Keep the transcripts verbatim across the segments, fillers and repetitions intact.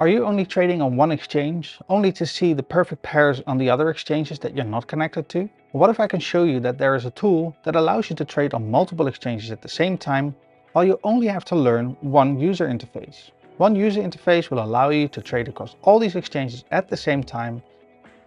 Are you only trading on one exchange, only to see the perfect pairs on the other exchanges that you're not connected to? What if I can show you that there is a tool that allows you to trade on multiple exchanges at the same time, while you only have to learn one user interface? One user interface will allow you to trade across all these exchanges at the same time,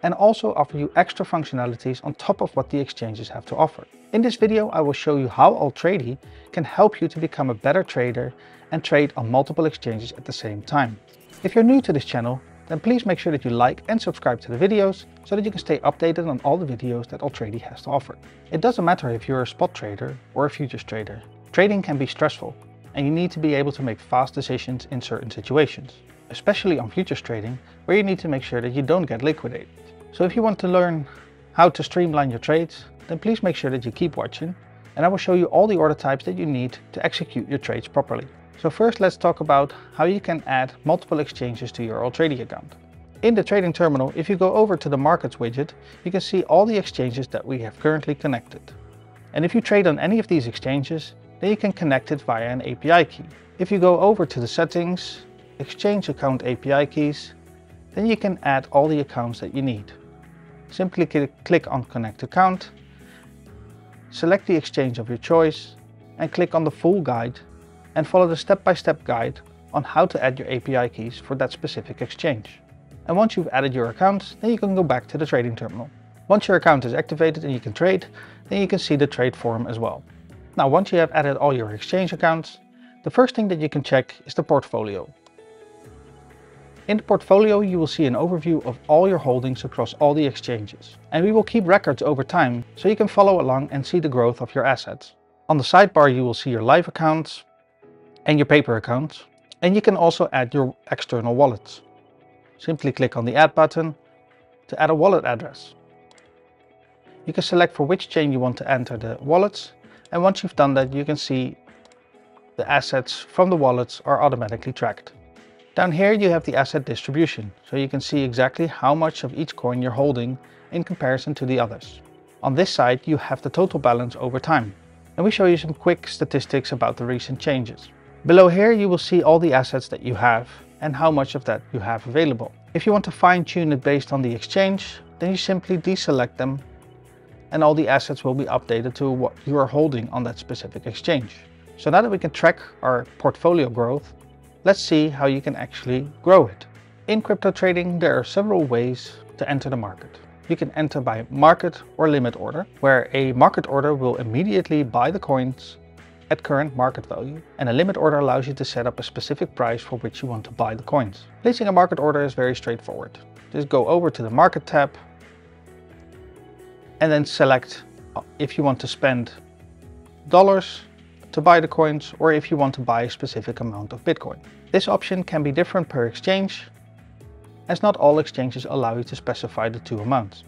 and also offer you extra functionalities on top of what the exchanges have to offer. In this video, I will show you how Altrady can help you to become a better trader and trade on multiple exchanges at the same time. If you're new to this channel, then please make sure that you like and subscribe to the videos so that you can stay updated on all the videos that Altrady has to offer. It doesn't matter if you're a spot trader or a futures trader. Trading can be stressful and you need to be able to make fast decisions in certain situations, especially on futures trading, where you need to make sure that you don't get liquidated. So if you want to learn how to streamline your trades, then please make sure that you keep watching, and I will show you all the order types that you need to execute your trades properly. So first, let's talk about how you can add multiple exchanges to your Altrady account. In the trading terminal, if you go over to the markets widget, you can see all the exchanges that we have currently connected. And if you trade on any of these exchanges, then you can connect it via an A P I key. If you go over to the settings, exchange account A P I keys, then you can add all the accounts that you need. Simply click on connect account, select the exchange of your choice, and click on the full guide and follow the step-by-step guide on how to add your A P I keys for that specific exchange. And once you've added your accounts, then you can go back to the trading terminal. Once your account is activated and you can trade, then you can see the trade form as well. Now, once you have added all your exchange accounts, the first thing that you can check is the portfolio. In the portfolio, you will see an overview of all your holdings across all the exchanges. And we will keep records over time, so you can follow along and see the growth of your assets. On the sidebar, you will see your live accounts, and your paper accounts, and you can also add your external wallets. Simply click on the add button to add a wallet address. You can select for which chain you want to enter the wallets, and once you've done that, you can see the assets from the wallets are automatically tracked. Down here you have the asset distribution, so you can see exactly how much of each coin you're holding in comparison to the others. On this side you have the total balance over time, and we show you some quick statistics about the recent changes. Below here you will see all the assets that you have and how much of that you have available. If you want to fine-tune it based on the exchange, then you simply deselect them and all the assets will be updated to what you are holding on that specific exchange. So now that we can track our portfolio growth, let's see how you can actually grow it. In crypto trading there are several ways to enter the market. You can enter by market or limit order, where a market order will immediately buy the coins at current market value, and a limit order allows you to set up a specific price for which you want to buy the coins. Placing a market order is very straightforward. Just go over to the market tab and then select if you want to spend dollars to buy the coins or if you want to buy a specific amount of Bitcoin. This option can be different per exchange, as not all exchanges allow you to specify the two amounts.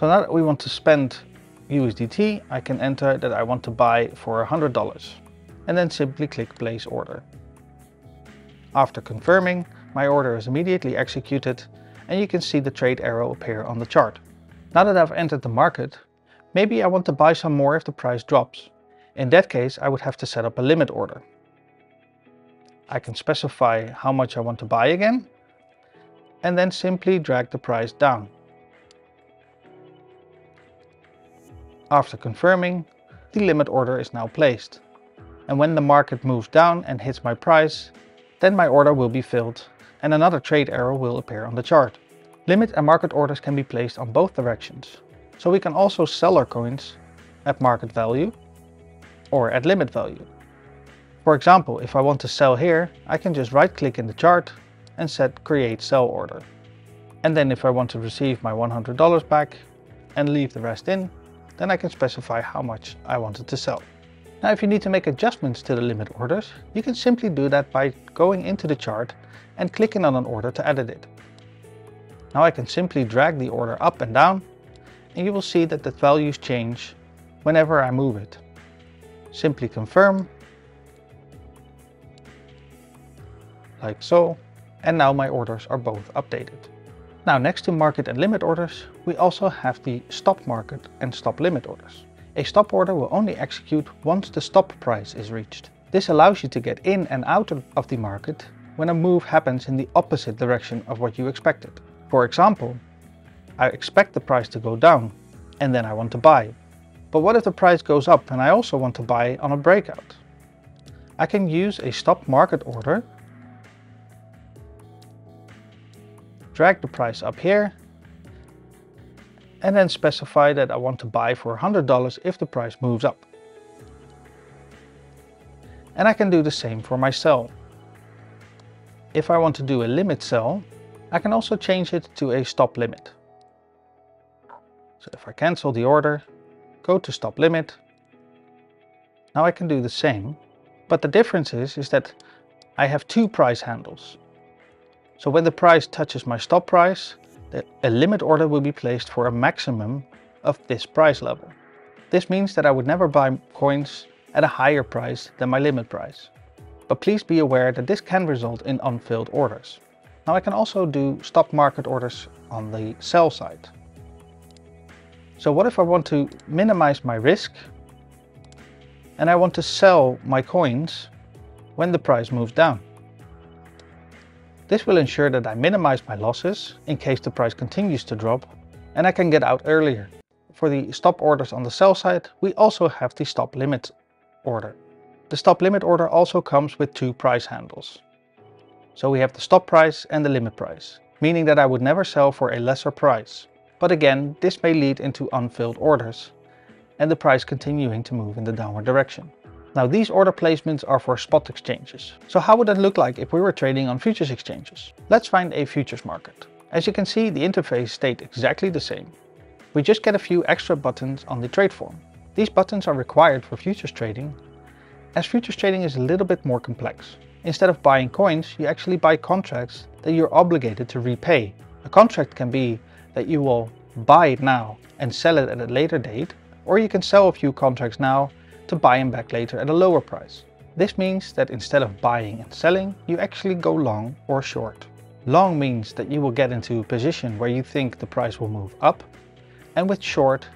So now that we want to spend U S D T, I can enter that I want to buy for one hundred dollars. And then simply click place order. After confirming, my order is immediately executed and you can see the trade arrow appear on the chart. Now that I've entered the market, maybe I want to buy some more if the price drops. In that case, I would have to set up a limit order. I can specify how much I want to buy again, and then simply drag the price down. After confirming, the limit order is now placed. And when the market moves down and hits my price, then my order will be filled and another trade arrow will appear on the chart. Limit and market orders can be placed on both directions. So we can also sell our coins at market value or at limit value. For example, if I want to sell here, I can just right click in the chart and set create sell order. And then if I want to receive my one hundred dollars back and leave the rest in, then I can specify how much I wanted to sell. Now, if you need to make adjustments to the limit orders, you can simply do that by going into the chart and clicking on an order to edit it. Now I can simply drag the order up and down, and you will see that the values change whenever I move it. Simply confirm, like so, and now my orders are both updated. Now, next to market and limit orders, we also have the stop market and stop limit orders. A stop order will only execute once the stop price is reached. This allows you to get in and out of the market when a move happens in the opposite direction of what you expected. For example, I expect the price to go down and then I want to buy. But what if the price goes up and I also want to buy on a breakout? I can use a stop market order, drag the price up here, and then specify that I want to buy for one hundred dollars if the price moves up. And I can do the same for my sell. If I want to do a limit sell, I can also change it to a stop limit. So if I cancel the order, go to stop limit. Now I can do the same, but the difference is, is that I have two price handles. So when the price touches my stop price, a limit order will be placed for a maximum of this price level. This means that I would never buy coins at a higher price than my limit price. But please be aware that this can result in unfilled orders. Now I can also do stop market orders on the sell side. So what if I want to minimize my risk and I want to sell my coins when the price moves down? This will ensure that I minimize my losses in case the price continues to drop and I can get out earlier. For the stop orders on the sell side, we also have the stop limit order. The stop limit order also comes with two price handles. So we have the stop price and the limit price, meaning that I would never sell for a lesser price. But again, this may lead into unfilled orders and the price continuing to move in the downward direction. Now these order placements are for spot exchanges. So how would that look like if we were trading on futures exchanges? Let's find a futures market. As you can see, the interface stayed exactly the same. We just get a few extra buttons on the trade form. These buttons are required for futures trading, as futures trading is a little bit more complex. Instead of buying coins, you actually buy contracts that you're obligated to repay. A contract can be that you will buy it now and sell it at a later date, or you can sell a few contracts now to buy them back later at a lower price. This means that instead of buying and selling, you actually go long or short. Long means that you will get into a position where you think the price will move up, and with short,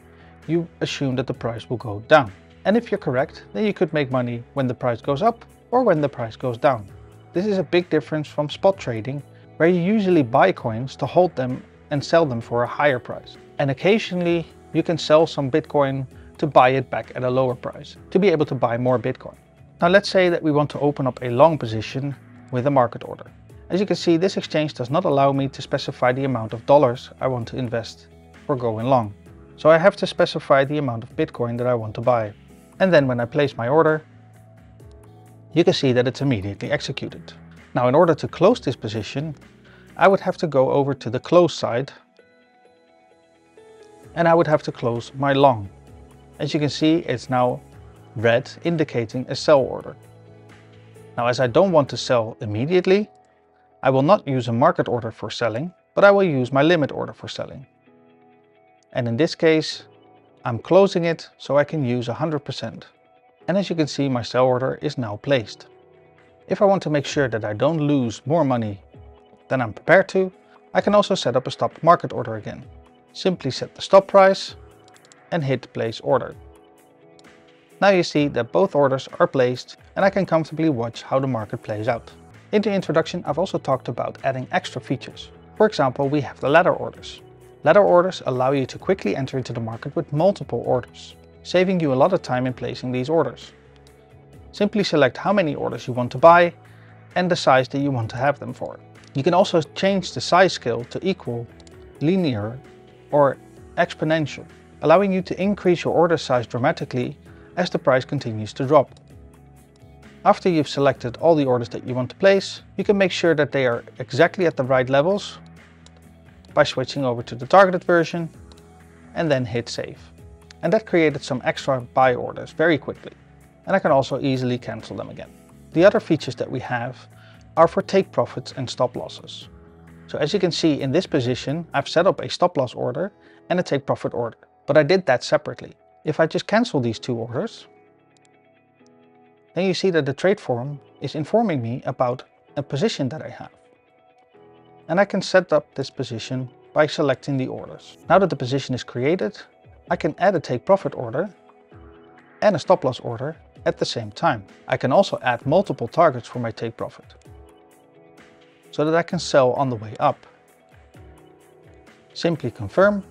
you assume that the price will go down. And if you're correct, then you could make money when the price goes up or when the price goes down. This is a big difference from spot trading, where you usually buy coins to hold them and sell them for a higher price. And occasionally you can sell some Bitcoin to buy it back at a lower price, to be able to buy more Bitcoin. Now let's say that we want to open up a long position with a market order. As you can see, this exchange does not allow me to specify the amount of dollars I want to invest for going long. So I have to specify the amount of Bitcoin that I want to buy. And then when I place my order, you can see that it's immediately executed. Now, in order to close this position, I would have to go over to the close side and I would have to close my long. As you can see, it's now red, indicating a sell order. Now, as I don't want to sell immediately, I will not use a market order for selling, but I will use my limit order for selling. And in this case, I'm closing it so I can use one hundred percent. And as you can see, my sell order is now placed. If I want to make sure that I don't lose more money than I'm prepared to, I can also set up a stop market order again. Simply set the stop price and hit place order. Now you see that both orders are placed and I can comfortably watch how the market plays out. In the introduction, I've also talked about adding extra features. For example, we have the ladder orders. Ladder orders allow you to quickly enter into the market with multiple orders, saving you a lot of time in placing these orders. Simply select how many orders you want to buy and the size that you want to have them for. You can also change the size scale to equal, linear or exponential, allowing you to increase your order size dramatically as the price continues to drop. After you've selected all the orders that you want to place, you can make sure that they are exactly at the right levels by switching over to the targeted version and then hit save. And that created some extra buy orders very quickly. And I can also easily cancel them again. The other features that we have are for take profits and stop losses. So as you can see in this position, I've set up a stop loss order and a take profit order, but I did that separately. If I just cancel these two orders, then you see that the trade form is informing me about a position that I have. And I can set up this position by selecting the orders. Now that the position is created, I can add a take profit order and a stop loss order at the same time. I can also add multiple targets for my take profit. so that I can sell on the way up. Simply confirm,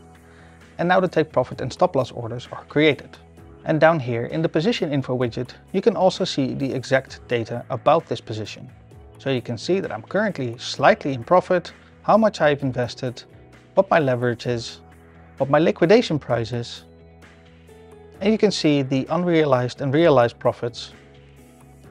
and now the take profit and stop loss orders are created. And down here in the position info widget, you can also see the exact data about this position. So you can see that I'm currently slightly in profit, how much I've invested, what my leverage is, what my liquidation price is, and you can see the unrealized and realized profits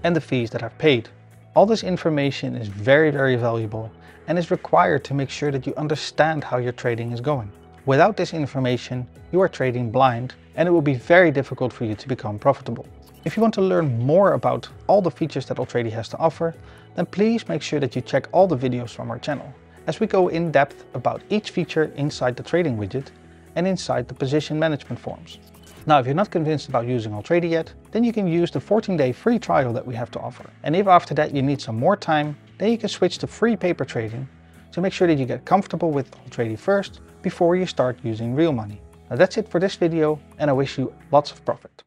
and the fees that I've paid. All this information is very, very valuable and is required to make sure that you understand how your trading is going. Without this information, you are trading blind and it will be very difficult for you to become profitable. If you want to learn more about all the features that Altrady has to offer, then please make sure that you check all the videos from our channel, as we go in depth about each feature inside the trading widget and inside the position management forms. Now, if you're not convinced about using Altrady yet, then you can use the fourteen day free trial that we have to offer. And if after that you need some more time, then you can switch to free paper trading. So make sure that you get comfortable with Altrady first before you start using real money. Now that's it for this video, and I wish you lots of profit.